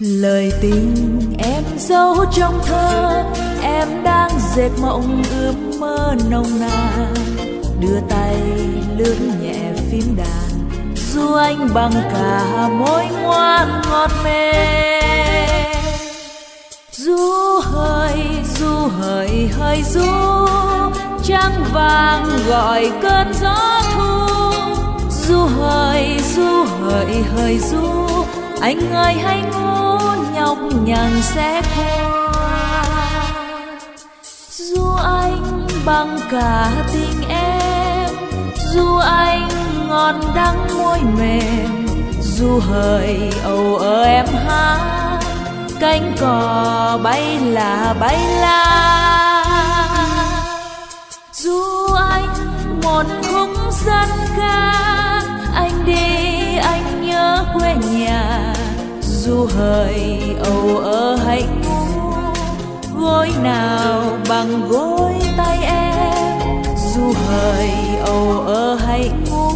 Lời tình em giấu trong thơ, em đang dệt mộng ướm mơ nồng nàn. Đưa tay lướt nhẹ phím đàn, ru anh bằng cả mối ngoan ngọt mê. Ru hời hời ru, trăng vàng gọi cơn gió thu. Ru hời hời ru, anh ơi hãy ngủ nhọc nhằn sẽ qua. Ru anh bằng cả tình em, ru anh ngon đắng môi mềm. Ru hời âu ơ em hát, cánh cò bay là bay la. Ru anh một khúc dân ca, anh đi anh nhớ quê nhà. Ru hời âu ơ hãy ngủ, gối nào bằng gối tay em. Ru hời âu ơ hãy ngủ,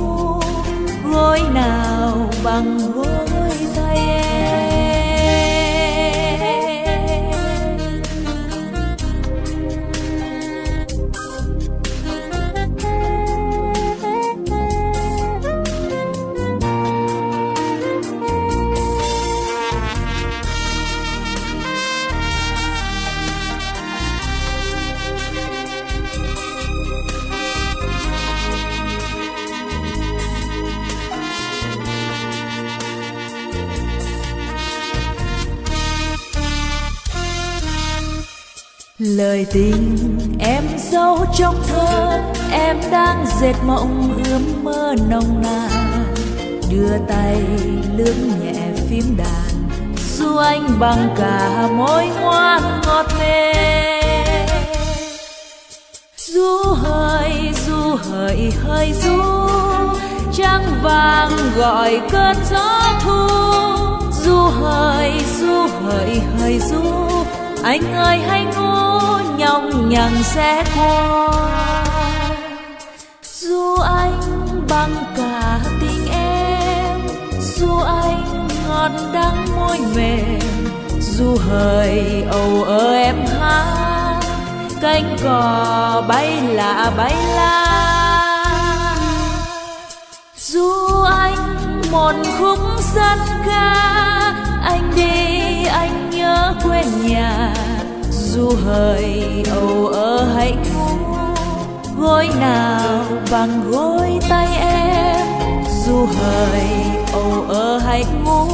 gối nào bằng gối tay em. Lời tình em giấu trong thơ, em đang dệt mộng ướm mơ nồng nàn. Đưa tay lướt nhẹ phím đàn, ru anh bằng cả mối ngoan ngọt mê. Ru hời hời ru, trăng vàng gọi cơn gió thu. Ru hời hời ru, anh ơi hãy ngủ nhọc nhằn sẽ qua. Ru anh bằng cả tình em, ru anh ngọt đắng môi mềm. Ru hời âu ơ em hát, cánh cò bay lạ bay la. Ru anh một khúc dân ca, anh đi anh nhớ quê nhà. Ru hời âu ơ hãy ngủ, gối nào bằng gối tay em. Ru hời âu ơ hãy ngủ,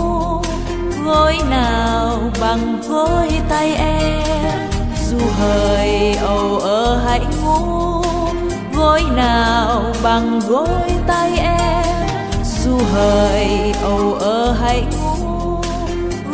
gối nào bằng gối tay em. Ru hời âu ơ hãy ngủ, gối nào bằng gối tay em. Ru hời âu ơ hãy ngủ,